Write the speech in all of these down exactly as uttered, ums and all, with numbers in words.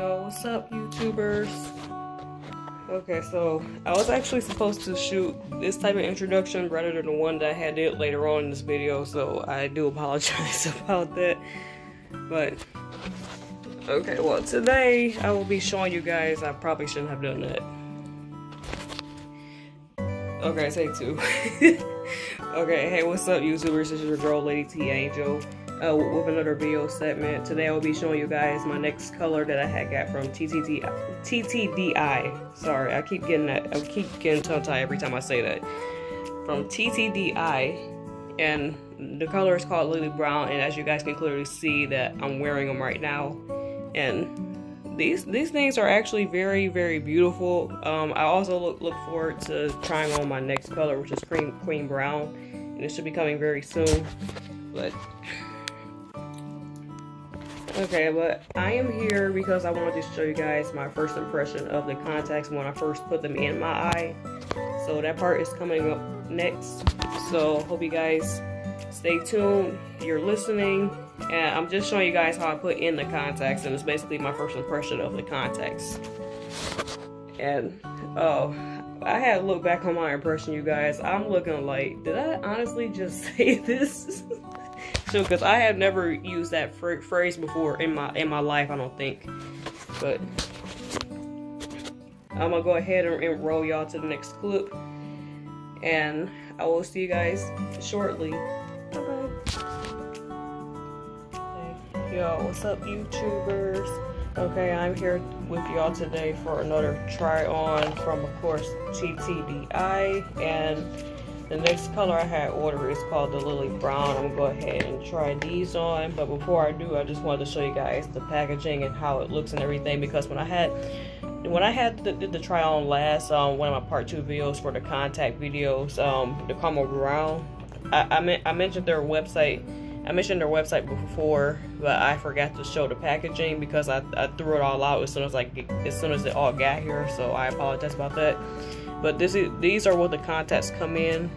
y'all. What's up, YouTubers? Okay, so I was actually supposed to shoot this type of introduction rather than the one that I had did later on in this video, so I do apologize about that. But okay, well, today I will be showing you guys. I probably shouldn't have done that. Okay, take two. Okay, hey, what's up, YouTubers? This is your girl, LadyTAngel, uh, with another video segment. Today I will be showing you guys my next color that I had got from T T D I. Sorry, I keep getting that. I keep getting tongue-tied every time I say that. From T T D I, and the color is called Lily Brown. And as you guys can clearly see, that I'm wearing them right now, and. These these things are actually very, very beautiful. Um, I also look, look forward to trying on my next color, which is Queen, Queen Brown. And it should be coming very soon. But okay, but I am here because I wanted to show you guys my first impression of the contacts when I first put them in my eye. So that part is coming up next. So hope you guys stay tuned. You're listening. And I'm just showing you guys how I put in the contacts, and it's basically my first impression of the contacts. And oh, I had to look back on my impression, you guys. I'm looking like, did I honestly just say this? So, because I have never used that phrase before in my in my life, I don't think. But I'm gonna go ahead and, and roll y'all to the next clip, and I will see you guys shortly. Yo, what's up, YouTubers? Okay, I'm here with y'all today for another try on from, of course, T T D I, and the next color I had ordered is called the Lily Brown. I'm gonna go ahead and try these on, but before I do, I just wanted to show you guys the packaging and how it looks and everything, because when I had when I had the, the, the try on last, um, one of my part two videos for the contact videos, um, the Caramel Brown, I, I, me I mentioned their website. I mentioned their website before, but I forgot to show the packaging because I, I threw it all out as soon as like as soon as it all got here. So I apologize about that. But this is, these are what the contacts come in,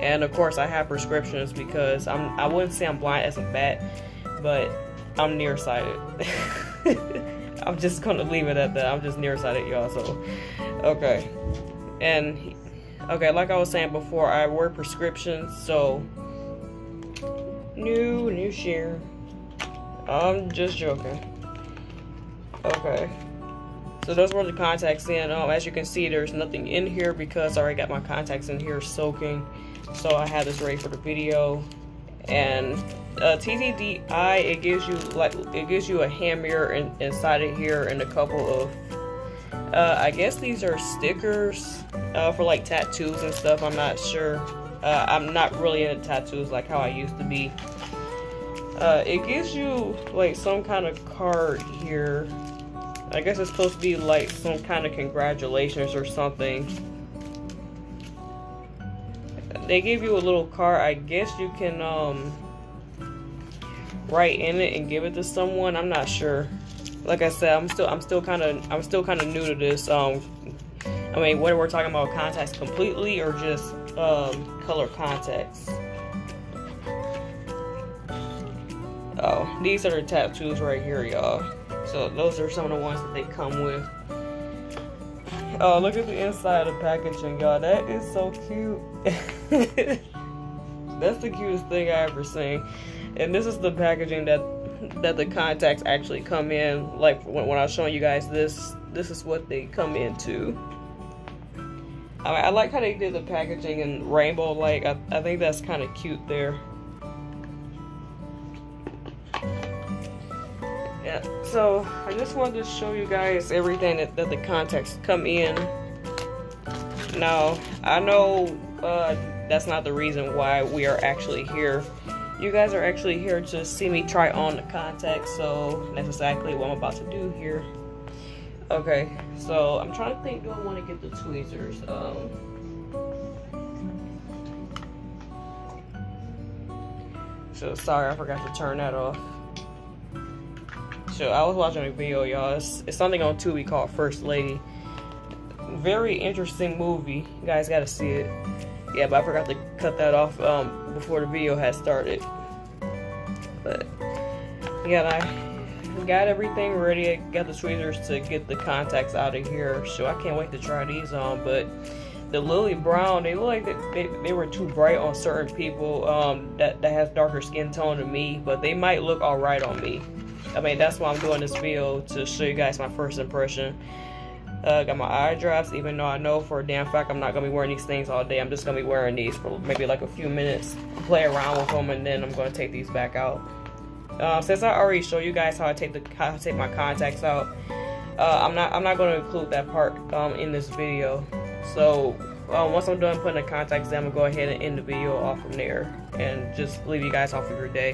and of course I have prescriptions because I'm I wouldn't say I'm blind as a bat, but I'm nearsighted. I'm just gonna leave it at that. I'm just nearsighted, y'all. So okay, and okay, like I was saying before, I wear prescriptions, so. New, new sheer. I'm just joking. Okay. So those were the contacts in. Um, as you can see, there's nothing in here because I already got my contacts in here soaking. So I had this ready for the video. And uh, T T D I, it gives you like it gives you a hand mirror in, inside of here and a couple of. Uh, I guess these are stickers uh, for like tattoos and stuff. I'm not sure. Uh, I'm not really into tattoos like how I used to be. Uh, it gives you like some kind of card here. I guess it's supposed to be like some kind of congratulations or something. They give you a little card. I guess you can um, write in it and give it to someone. I'm not sure. Like I said, I'm still I'm still kind of I'm still kind of new to this. Um, I mean, whether we're talking about contacts completely or just um, color contacts. Oh, these are the tattoos right here, y'all. So those are some of the ones that they come with. Oh, look at the inside of the packaging, y'all. That is so cute. That's the cutest thing I ever seen. And this is the packaging that that the contacts actually come in. Like when, when I was showing you guys this, this is what they come into. I, mean, I like how they did the packaging in rainbow. Like I, I think that's kind of cute there. Yeah. So I just wanted to show you guys everything that, that the contacts come in. Now I know uh, that's not the reason why we are actually here. You guys are actually here to see me try on the contacts. So that's exactly what I'm about to do here. Okay, so I'm trying to think, do I want to get the tweezers? Um, so sorry, I forgot to turn that off. So I was watching a video, y'all. It's, it's something on Tubi called First Lady. Very interesting movie. You guys got to see it. Yeah, but I forgot to cut that off um, before the video had started. But yeah, I... got everything ready. Got the tweezers to get the contacts out of here, so I can't wait to try these on. But the Lily Brown, they look like they, they, they were too bright on certain people um, that, that has darker skin tone than me, but they might look alright on me. I mean, that's why I'm doing this video, to show you guys my first impression. Uh, got my eye drops, even though I know for a damn fact I'm not going to be wearing these things all day. I'm just going to be wearing these for maybe like a few minutes, play around with them, and then I'm going to take these back out. Uh, since I already showed you guys how I take, the, how I take my contacts out, uh, I'm not, I'm not going to include that part um, in this video. So uh, once I'm done putting the contacts in, I'm gonna go ahead and end the video off from there and just leave you guys off of your day.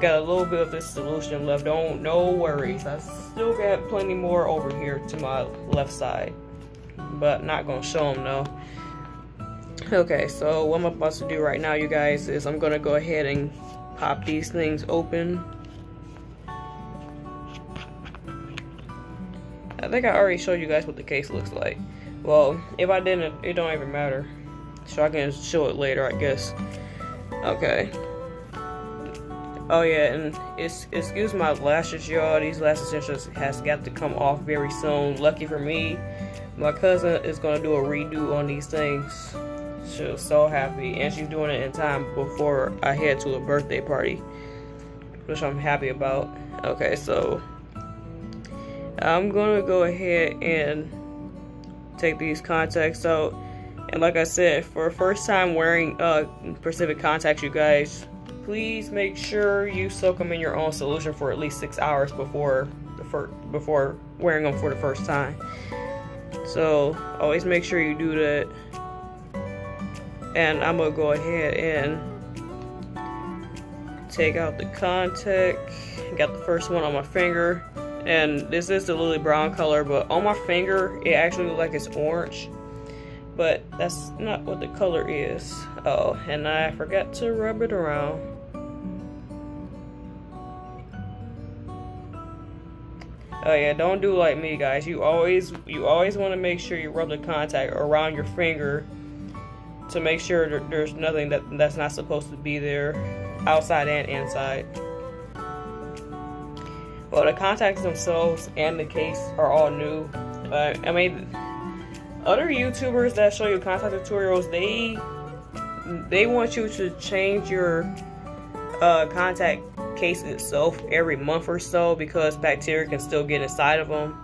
Got a little bit of this solution left, don't no worries. I still got plenty more over here to my left side, but not gonna show them though. Okay, so what I'm about to do right now, you guys, is I'm gonna go ahead and pop these things open. I think I already showed you guys what the case looks like. Well, if I didn't, it don't even matter. So I can show it later, I guess. Okay. Oh yeah, and it's, excuse my lashes, y'all. These lashes just has got to come off very soon. Lucky for me, my cousin is gonna do a redo on these things. She was so happy, and she's doing it in time before I head to a birthday party, which I'm happy about. Okay, so I'm gonna go ahead and take these contacts out, and like I said, for first time wearing uh, Pacific contacts, you guys, please make sure you soak them in your own solution for at least six hours before the fir before wearing them for the first time. So always make sure you do that. And I'm gonna go ahead and take out the contact. Got the first one on my finger. And this is the Lily Brown color, but on my finger, it actually looks like it's orange. But that's not what the color is. Oh, and I forgot to rub it around. Oh yeah, don't do like me, guys. You always, you always want to make sure you rub the contact around your finger to make sure that there's nothing that, that's not supposed to be there, outside and inside. Well, the contacts themselves and the case are all new. Uh, I mean, other YouTubers that show you contact tutorials, they they want you to change your uh, contact case itself every month or so, because bacteria can still get inside of them.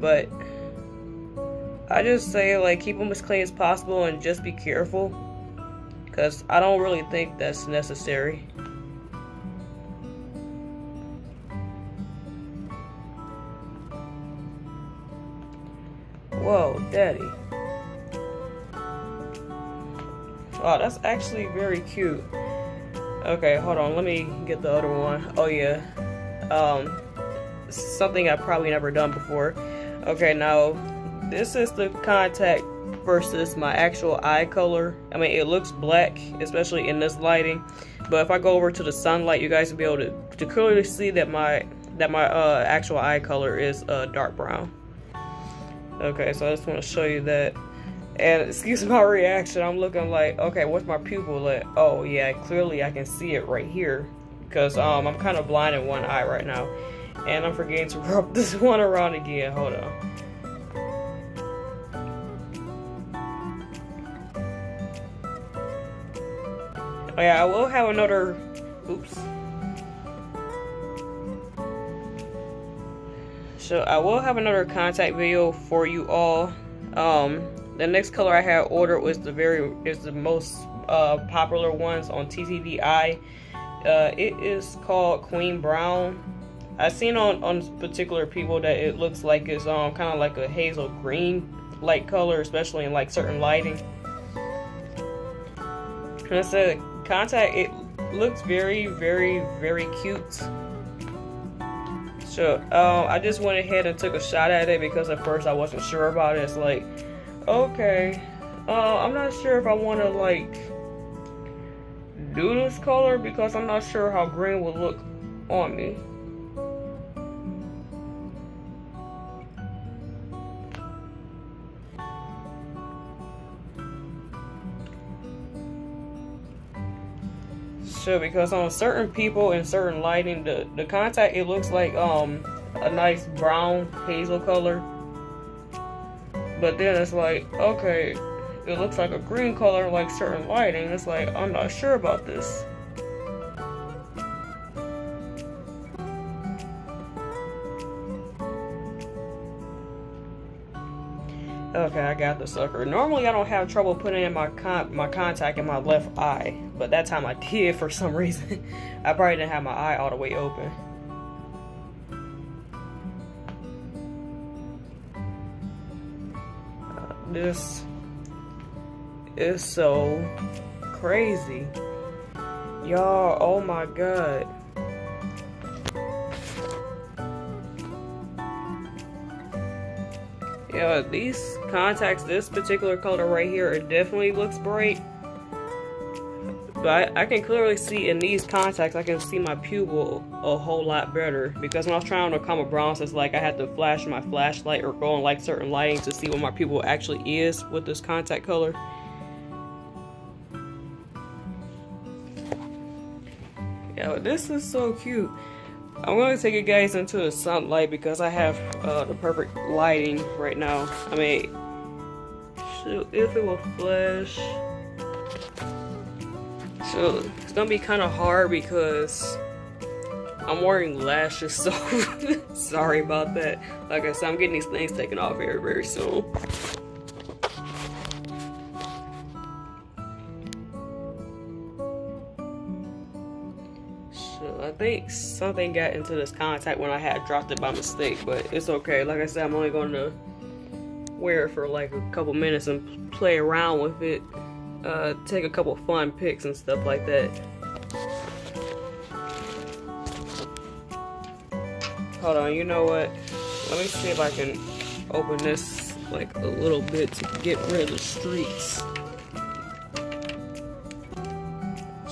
But I just say, like, keep them as clean as possible and just be careful, because I don't really think that's necessary. Whoa, daddy. Wow, that's actually very cute. Okay, hold on, let me get the other one. Oh yeah, um, something I've probably never done before. Okay, now, this is the contact versus my actual eye color. I mean, it looks black, especially in this lighting, but if I go over to the sunlight, you guys will be able to, to clearly see that my, that my uh, actual eye color is uh, dark brown. Okay, so I just want to show you that, and excuse my reaction, I'm looking like, okay, what's my pupil at? Oh yeah, clearly I can see it right here, because um, I'm kind of blind in one eye right now, and I'm forgetting to rub this one around again, hold on. Oh yeah, I will have another, oops. So I will have another contact video for you all. Um, the next color I had ordered was the very is the most uh, popular ones on T T D eye. Uh, it is called Queen Brown. I've seen on on particular people that it looks like it's um kind of like a hazel green light color, especially in like certain lighting. And I said contact. It looks very very very cute. So, um, I just went ahead and took a shot at it, because at first I wasn't sure about it. It's like, okay, uh, I'm not sure if I want to like do this color, because I'm not sure how green would look on me. show, because on certain people and certain lighting, the, the contact, it looks like um a nice brown hazel color, but then it's like, okay, it looks like a green color, like certain lighting. It's like, I'm not sure about this. Okay, I got the sucker. Normally, I don't have trouble putting in my con my contact in my left eye, but that time I did for some reason. I probably didn't have my eye all the way open. Uh, this is so crazy, y'all. Oh my God. Yeah, these contacts, this particular color right here, it definitely looks bright. But I, I can clearly see in these contacts, I can see my pupil a whole lot better. Because when I was trying to come a bronze, it's like I had to flash my flashlight or go on like certain lighting to see what my pupil actually is with this contact color. Yeah, this is so cute. I'm going to take you guys into the sunlight because I have uh, the perfect lighting right now. I mean, shoot, if it will flash. So it's going to be kind of hard because I'm wearing lashes, so sorry about that. Like I said, I'm getting these things taken off very, very soon. I think something got into this contact when I had dropped it by mistake, but it's okay. Like I said, I'm only going to wear it for like a couple minutes and play around with it, uh, take a couple fun pics and stuff like that. Hold on, you know what? Let me see if I can open this like a little bit to get rid of the streaks.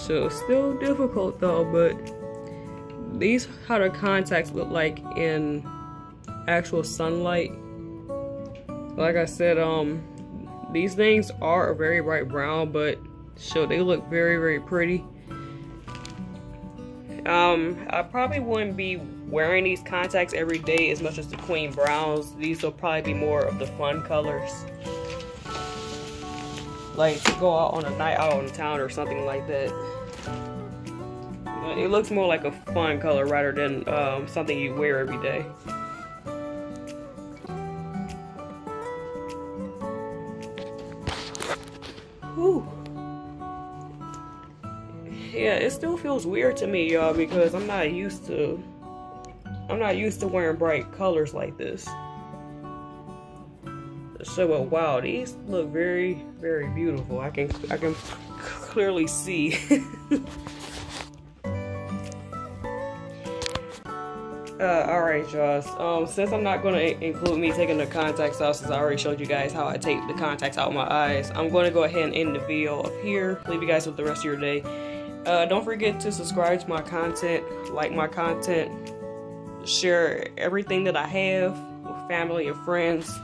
So still difficult though, but these how the contacts look like in actual sunlight. Like I said, um, these things are a very bright brown, but so they look very, very pretty. Um, I probably wouldn't be wearing these contacts every day as much as the Queen Browns. These will probably be more of the fun colors. Like to go out on a night out on town or something like that. It looks more like a fun color rather than um, something you wear every day. Whew. Yeah, it still feels weird to me, y'all, because I'm not used to I'm not used to wearing bright colors like this. So, but wow, these look very, very beautiful. I can I can clearly see. Uh, alright y'all, um, since I'm not going to include me taking the contacts out, since I already showed you guys how I take the contacts out of my eyes, I'm going to go ahead and end the video up here. Leave you guys with the rest of your day. Uh, don't forget to subscribe to my content, like my content, share everything that I have with family and friends,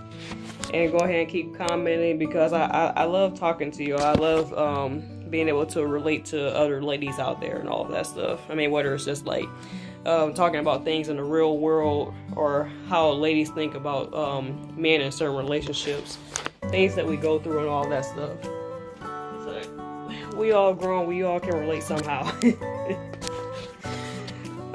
and go ahead and keep commenting, because I, I, I love talking to you. I love um, being able to relate to other ladies out there and all of that stuff. I mean, whether it's just like Um, talking about things in the real world, or how ladies think about um, men in certain relationships, things that we go through and all that stuff. It's like, we all grown, we all can relate somehow.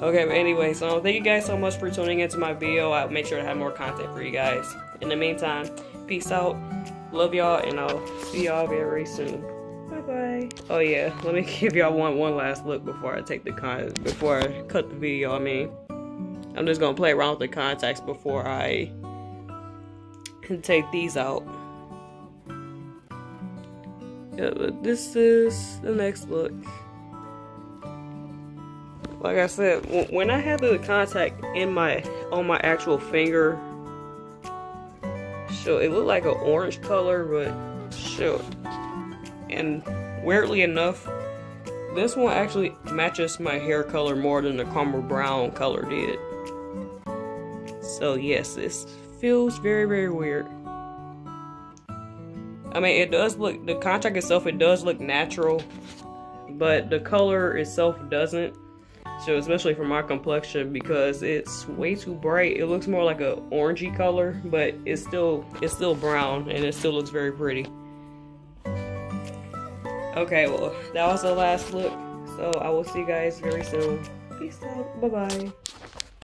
Okay, but anyway, so thank you guys so much for tuning into my video. I'll make sure to have more content for you guys. In the meantime, peace out, love y'all, and I'll see y'all very soon. Bye-bye. Oh yeah, let me give y'all one one last look before I take the con before I cut the video. I mean, I'm just gonna play around with the contacts before I take these out. Yeah, but this is the next look. Like I said, when I had the contact in my on my actual finger, so it looked like an orange color, but shoot. And weirdly enough, this one actually matches my hair color more than the Caramel Brown color did. So yes, this feels very, very weird. I mean, it does look, the contact itself, it does look natural, but the color itself doesn't. So especially for my complexion, because it's way too bright. It looks more like a orangey color, but it's still it's still brown and it still looks very pretty. Okay, well, that was the last look. So I will see you guys very soon. Peace out. Bye-bye.